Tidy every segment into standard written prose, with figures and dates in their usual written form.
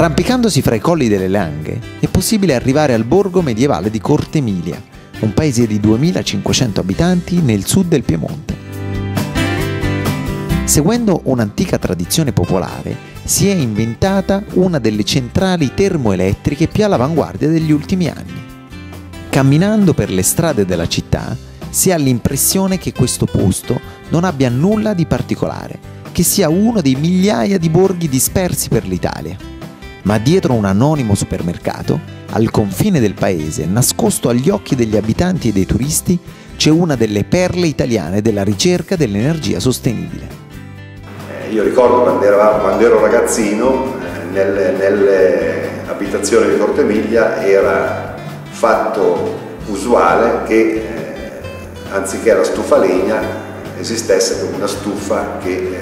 Arrampicandosi fra i colli delle Langhe è possibile arrivare al borgo medievale di Cortemilia, un paese di 2.500 abitanti nel sud del Piemonte. Seguendo un'antica tradizione popolare, si è inventata una delle centrali termoelettriche più all'avanguardia degli ultimi anni. Camminando per le strade della città, si ha l'impressione che questo posto non abbia nulla di particolare, che sia uno dei migliaia di borghi dispersi per l'Italia. Ma dietro un anonimo supermercato, al confine del paese, nascosto agli occhi degli abitanti e dei turisti, c'è una delle perle italiane della ricerca dell'energia sostenibile. Io ricordo quando ero ragazzino, nelle abitazioni di Cortemilia era fatto usuale che, anziché la stufa legna, esistesse una stufa che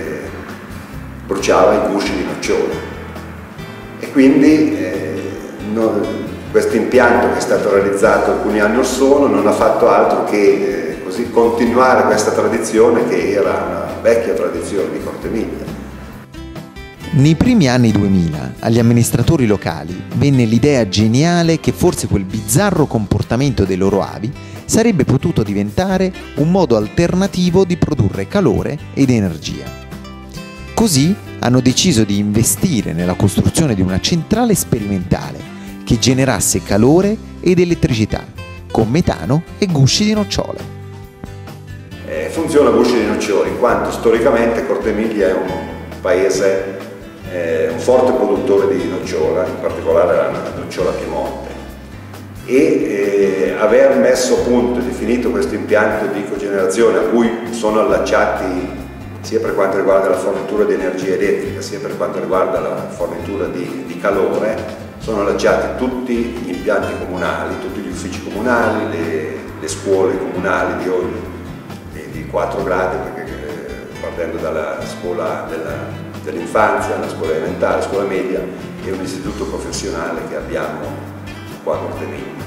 bruciava i gusci di nocciola. E quindi questo impianto, che è stato realizzato alcuni anni or sono, non ha fatto altro che così continuare questa tradizione, che era una vecchia tradizione di Cortemilia. Nei primi anni 2000 agli amministratori locali venne l'idea geniale che forse quel bizzarro comportamento dei loro avi sarebbe potuto diventare un modo alternativo di produrre calore ed energia. Così hanno deciso di investire nella costruzione di una centrale sperimentale che generasse calore ed elettricità con metano e gusci di nocciola. Funziona a gusci di nocciola, in quanto storicamente Cortemilia è un paese, un forte produttore di nocciola, in particolare la nocciola Piemonte, e aver messo a punto e definito questo impianto di cogenerazione, a cui sono allacciati sia per quanto riguarda la fornitura di energia elettrica sia per quanto riguarda la fornitura di calore, sono allacciati tutti gli impianti comunali, tutti gli uffici comunali, le scuole comunali di ogni di 4 gradi, perché partendo dalla scuola dell'infanzia, la scuola elementare, la scuola media e un istituto professionale che abbiamo qua a Cortemilia.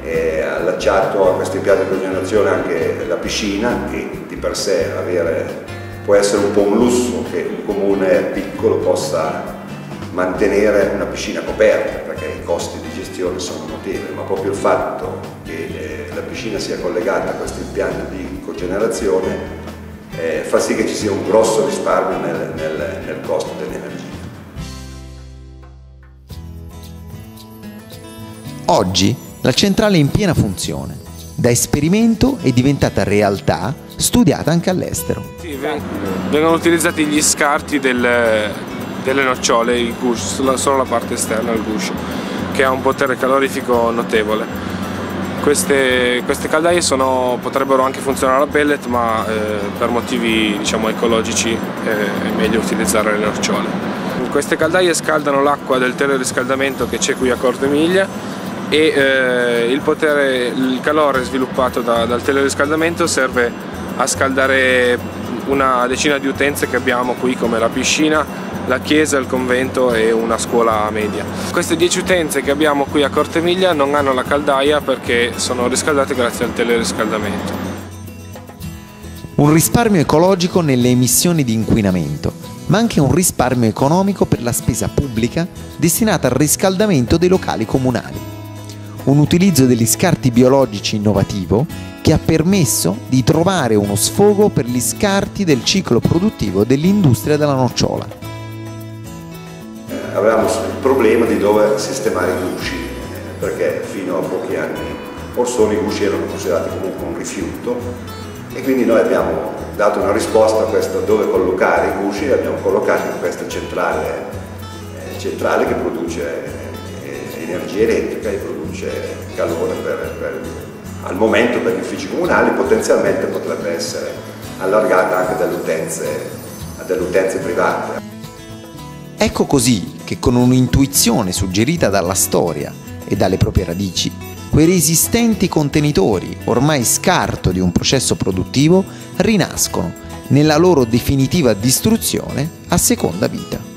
È allacciato a questo impianto di cogenerazione anche la piscina, che di per sé può essere un po' un lusso che un comune piccolo possa mantenere una piscina coperta, perché i costi di gestione sono notevoli, ma proprio il fatto che la piscina sia collegata a questo impianto di cogenerazione fa sì che ci sia un grosso risparmio nel costo dell'energia. Oggi la centrale è in piena funzione. Da esperimento è diventata realtà studiata anche all'estero. Sì, vengono utilizzati gli scarti delle nocciole, il guscio, solo la parte esterna del guscio, che ha un potere calorifico notevole. Queste caldaie potrebbero anche funzionare a pellet, ma per motivi, diciamo, ecologici è meglio utilizzare le nocciole. Queste caldaie scaldano l'acqua del teleriscaldamento che c'è qui a Cortemilia, e il calore sviluppato dal teleriscaldamento serve a scaldare una decina di utenze che abbiamo qui, come la piscina, la chiesa, il convento e una scuola media. Queste 10 utenze che abbiamo qui a Cortemilia non hanno la caldaia perché sono riscaldate grazie al teleriscaldamento. Un risparmio ecologico nelle emissioni di inquinamento, ma anche un risparmio economico per la spesa pubblica destinata al riscaldamento dei locali comunali. Un utilizzo degli scarti biologici innovativo che ha permesso di trovare uno sfogo per gli scarti del ciclo produttivo dell'industria della nocciola. Avevamo il problema di dove sistemare i gusci, perché fino a pochi anni or sono i gusci erano considerati comunque un rifiuto, e quindi noi abbiamo dato una risposta a questo dove collocare i gusci, e abbiamo collocato in questa centrale che produce energia elettrica e produce calore al momento per gli uffici comunali. Potenzialmente potrebbe essere allargata anche dalle utenze private. Ecco così che, con un'intuizione suggerita dalla storia e dalle proprie radici, quei resistenti contenitori, ormai scarto di un processo produttivo, rinascono nella loro definitiva distruzione a seconda vita.